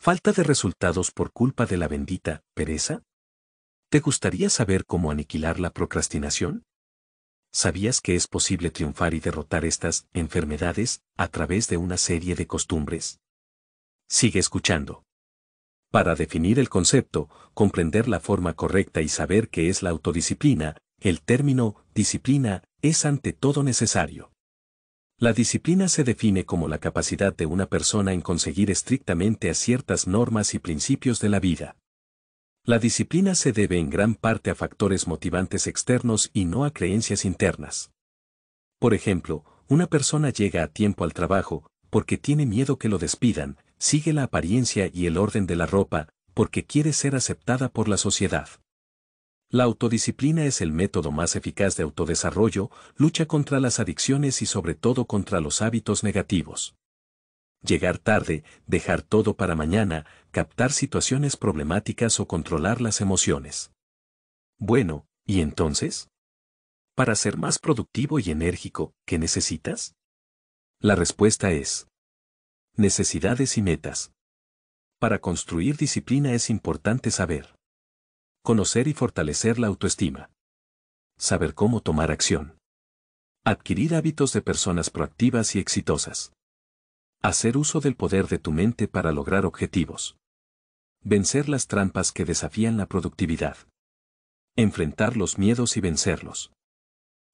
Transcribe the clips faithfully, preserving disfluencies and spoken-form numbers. ¿Falta de resultados por culpa de la bendita pereza? ¿Te gustaría saber cómo aniquilar la procrastinación? ¿Sabías que es posible triunfar y derrotar estas enfermedades a través de una serie de costumbres? Sigue escuchando. Para definir el concepto, comprender la forma correcta y saber qué es la autodisciplina, el término disciplina es ante todo necesario. La disciplina se define como la capacidad de una persona en conseguir estrictamente a ciertas normas y principios de la vida. La disciplina se debe en gran parte a factores motivantes externos y no a creencias internas. Por ejemplo, una persona llega a tiempo al trabajo porque tiene miedo que lo despidan, sigue la apariencia y el orden de la ropa porque quiere ser aceptada por la sociedad. La autodisciplina es el método más eficaz de autodesarrollo, lucha contra las adicciones y sobre todo contra los hábitos negativos. Llegar tarde, dejar todo para mañana, captar situaciones problemáticas o controlar las emociones. Bueno, ¿y entonces? Para ser más productivo y enérgico, ¿qué necesitas? La respuesta es necesidades y metas. Para construir disciplina es importante saber conocer y fortalecer la autoestima. Saber cómo tomar acción. Adquirir hábitos de personas proactivas y exitosas. Hacer uso del poder de tu mente para lograr objetivos. Vencer las trampas que desafían la productividad. Enfrentar los miedos y vencerlos.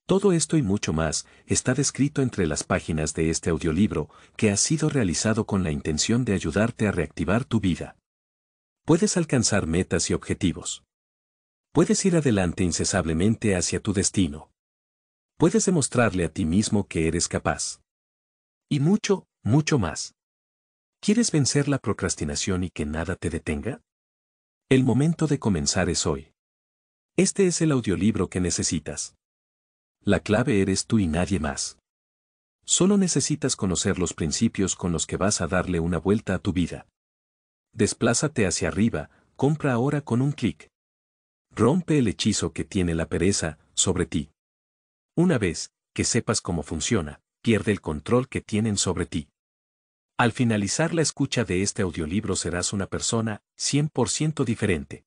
Todo esto y mucho más está descrito entre las páginas de este audiolibro que ha sido realizado con la intención de ayudarte a reactivar tu vida. Puedes alcanzar metas y objetivos. Puedes ir adelante incesablemente hacia tu destino. Puedes demostrarle a ti mismo que eres capaz. Y mucho, mucho más. ¿Quieres vencer la procrastinación y que nada te detenga? El momento de comenzar es hoy. Este es el audiolibro que necesitas. La clave eres tú y nadie más. Solo necesitas conocer los principios con los que vas a darle una vuelta a tu vida. Desplázate hacia arriba, compra ahora con un clic. Rompe el hechizo que tiene la pereza sobre ti. Una vez que sepas cómo funciona, pierde el control que tienen sobre ti. Al finalizar la escucha de este audiolibro serás una persona cien por ciento diferente.